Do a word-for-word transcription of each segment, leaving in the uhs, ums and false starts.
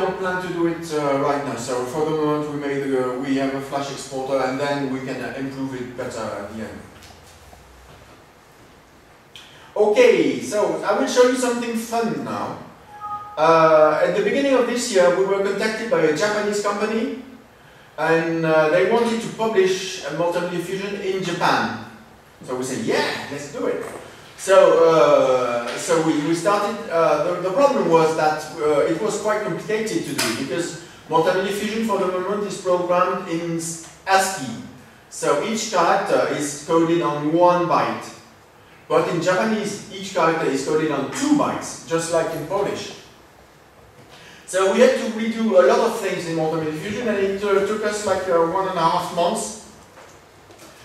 don't plan to do it uh, right now. So for the moment, we made uh, we have a Flash exporter, and then we can uh, improve it better at the end. Okay, so I will show you something fun now. Uh, at the beginning of this year, we were contacted by a Japanese company, and uh, they wanted to publish a Multimedia Fusion in Japan. So we said, yeah, let's do it. So, uh, so we, we started, uh, the, the problem was that uh, it was quite complicated to do, because Multimedia Fusion for the moment is programmed in ASCII. So each character is coded on one byte. But in Japanese, each character is coded on two bytes, just like in Polish. So we had to redo a lot of things in Multimedia Fusion, and it uh, took us like uh, one and a half months.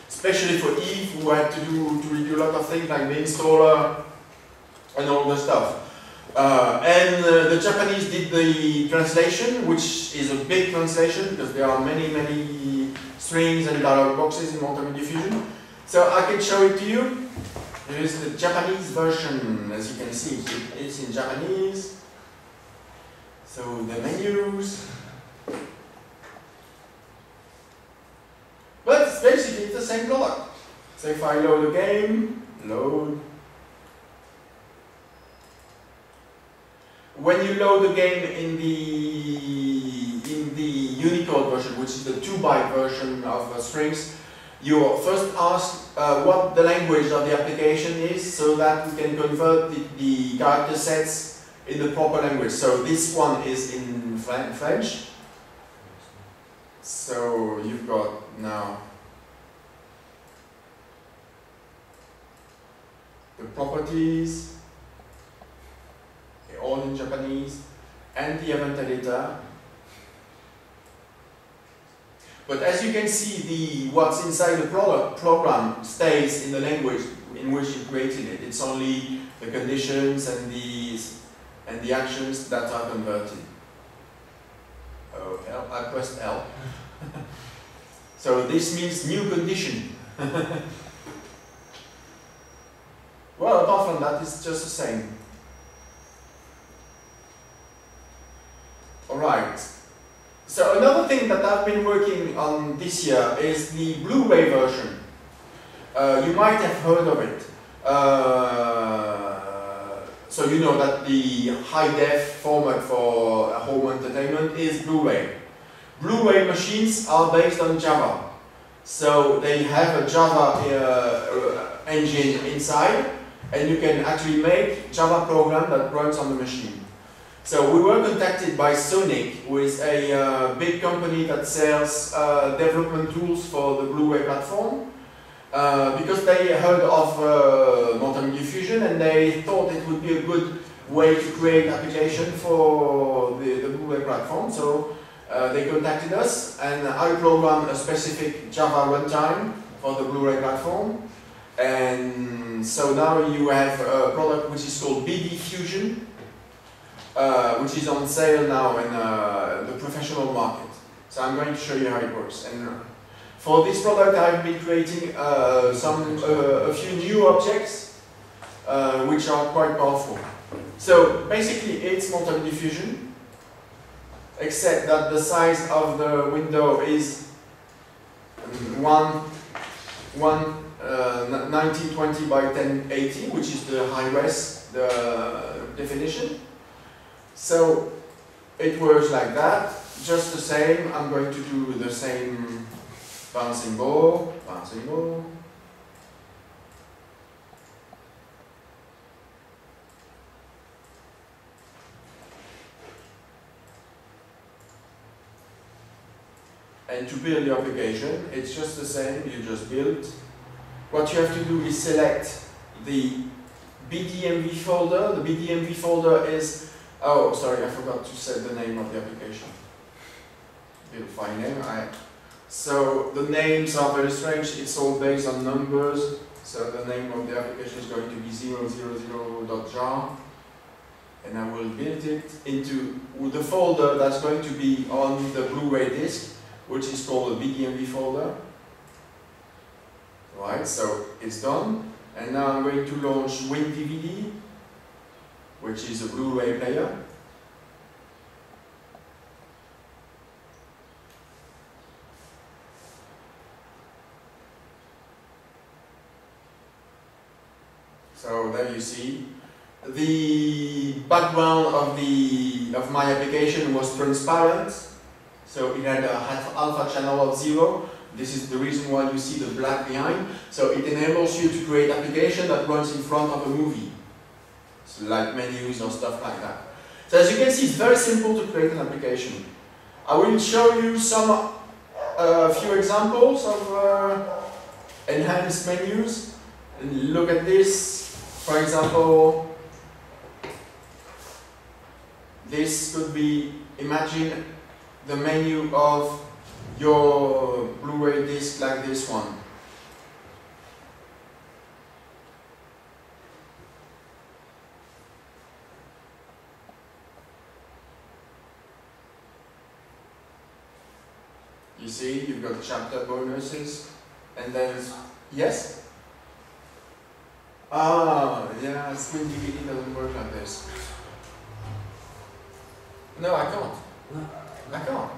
Especially for Eve, who had to do to redo a lot of things like the installer and all the stuff. Uh, and uh, the Japanese did the translation, which is a big translation because there are many, many strings and dialog boxes in Multimedia Fusion. So I can show it to you. There is the Japanese version, as you can see. It's in Japanese. So the menus. But basically it's the same product. So if I load a game, load. When you load a game in the in the Unicode version, which is the two byte version of uh, strings, you are first asked uh, what the language of the application is, so that we can convert the, the character sets in the proper language. So this one is in French. So you've got now the properties, all in Japanese, and the event editor. But as you can see, the what's inside the product program stays in the language in which you created it. It's only the conditions and the and the actions that are converted. Oh, L, I pressed L. So this means new condition. Well, apart from that, it's just the same. Alright. So another thing that I've been working on this year is the Blu-ray version. Uh, you might have heard of it. Uh, so you know that the high-def format for home entertainment is Blu-ray. Blu-ray machines are based on Java. So they have a Java uh, engine inside, and you can actually make Java program that runs on the machine. So we were contacted by Sonic, who is a uh, big company that sells uh, development tools for the Blu-ray platform, uh, because they heard of uh, Multimedia Fusion, and they thought it would be a good way to create application for the, the Blu-ray platform. So uh, they contacted us, and I programmed a specific Java runtime for the Blu-ray platform. And so now you have a product which is called B D Fusion. Uh, which is on sale now in uh, the professional market. So I'm going to show you how it works. And for this product, I've been creating uh, some uh, a few new objects, uh, which are quite powerful. So basically, it's Multimedia Fusion, except that the size of the window is one one uh, nineteen twenty by ten eighty, which is the high res the definition. So it works like that, just the same. I'm going to do the same bouncing ball, bouncing ball. And to build the application, it's just the same, you just build. What you have to do is select the B D M V folder. The B D M V folder is Oh, sorry, I forgot to set the name of the application. You'll find name. I, so the names are very strange. It's all based on numbers. So the name of the application is going to be zero zero zero dot jar, and I will build it into the folder that's going to be on the Blu-ray disc, which is called the B D M V folder. Right. So it's done, and now I'm going to launch WinDVD, which is a Blu-ray player. So there you see. The background of the of my application was transparent, so it had a alpha channel of zero. This is the reason why you see the black behind. So it enables you to create application that runs in front of a movie, so like menus or stuff like that. So as you can see, it's very simple to create an application. I will show you some uh, few examples of uh, enhanced menus. And look at this, for example. This could be, imagine the menu of your Blu-ray disc like this one. You see, you've got chapter bonuses, and then, yes? Ah, yeah, WinDVD doesn't work like this. No, I can't. No. I can't.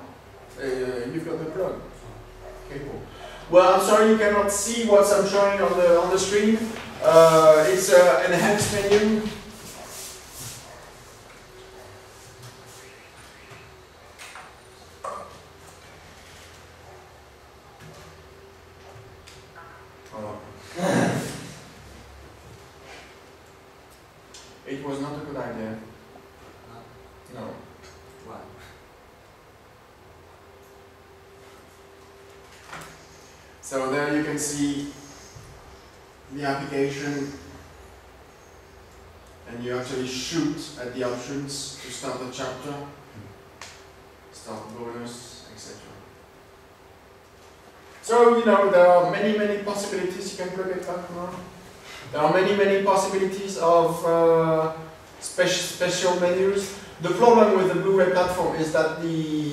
Uh, you've got the plug. Okay, cool. Well, I'm sorry you cannot see what I'm showing on the on the screen. Uh, it's an enhanced menu. Oh. It was not a good idea. No. Why? So there you can see the application, and you actually shoot at the options to start the chapter, start the bonus, et cetera. So you know there are many many possibilities. You can plug it back now. There are many many possibilities of uh, spe special menus. The problem with the Blu-ray platform is that the,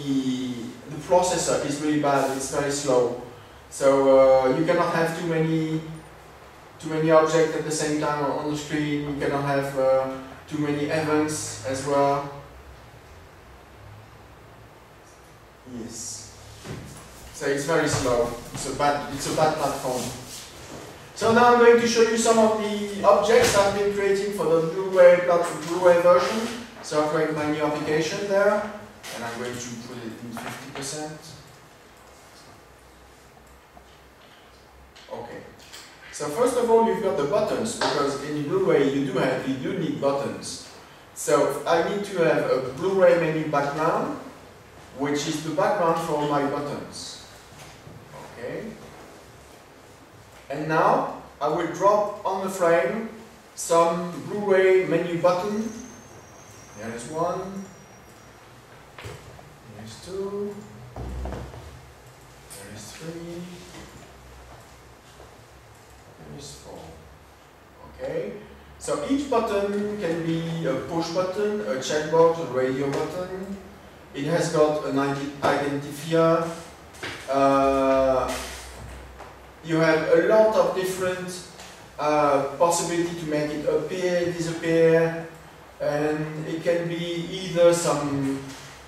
the processor is really bad, it's very slow. So uh, you cannot have too many too many objects at the same time on the screen, you cannot have uh, too many events as well. Yes. So it's very slow, it's a bad, it's a bad platform. So now I'm going to show you some of the objects I've been creating for the Blu-ray platform, Blu-ray version. So I create my new application there, and I'm going to put it in fifty percent. Okay. So first of all, you've got the buttons, because in Blu-ray you do have you do need buttons. So I need to have a Blu-ray menu background, which is the background for all my buttons. Okay. And now I will drop on the frame some Blu-ray menu button. There is one, there is two, there is three, there is four. Okay, so each button can be a push button, a checkbox, a radio button. It has got an identifier. Uh, you have a lot of different uh, possibility to make it appear, disappear. And it can be either some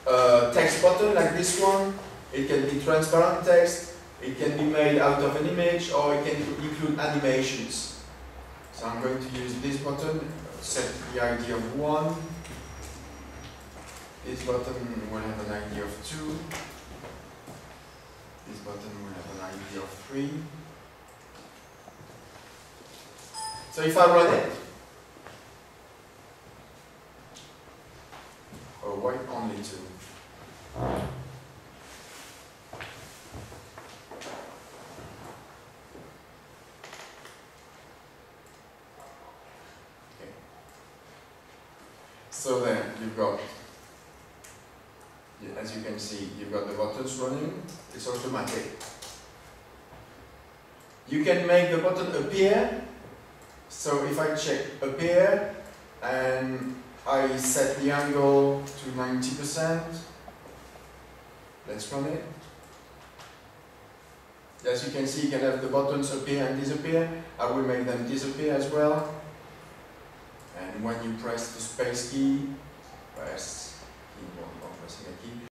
uh, text button like this one, it can be transparent text, it can be made out of an image, or it can include animations. So I'm going to use this button, set the I D of one, this button will have an I D of two, this button will have an I D of three. So if I run it, or wait only two. Okay. So then you've got, as you can see, you've got the buttons running. It's automatic. You can make the button appear. So if I check appear and I set the angle to ninety percent. Let's run it. As you can see, you can have the buttons appear and disappear. I will make them disappear as well. And when you press the space key, press keyboard, not pressing a key.